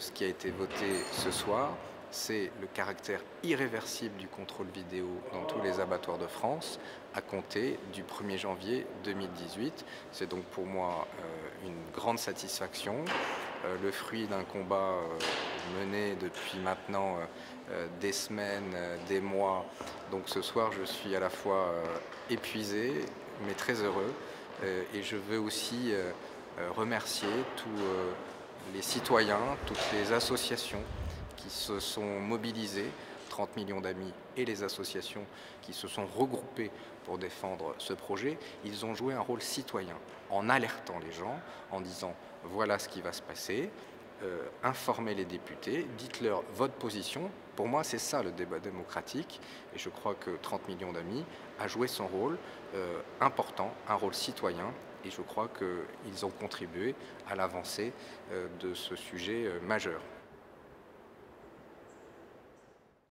ce qui a été voté ce soir, c'est le caractère irréversible du contrôle vidéo dans tous les abattoirs de France à compter du 1er janvier 2018. C'est donc pour moi une grande satisfaction, le fruit d'un combat mené depuis maintenant des semaines, des mois. Donc ce soir, je suis à la fois épuisé, mais très heureux. Et je veux aussi remercier tous les citoyens, toutes les associations qui se sont mobilisés, 30 millions d'amis et les associations qui se sont regroupées pour défendre ce projet. Ils ont joué un rôle citoyen en alertant les gens, en disant voilà ce qui va se passer, informez les députés, dites-leur votre position. Pour moi, c'est ça le débat démocratique et je crois que 30 millions d'amis a joué son rôle important, un rôle citoyen. Et je crois qu'ils ont contribué à l'avancée de ce sujet majeur.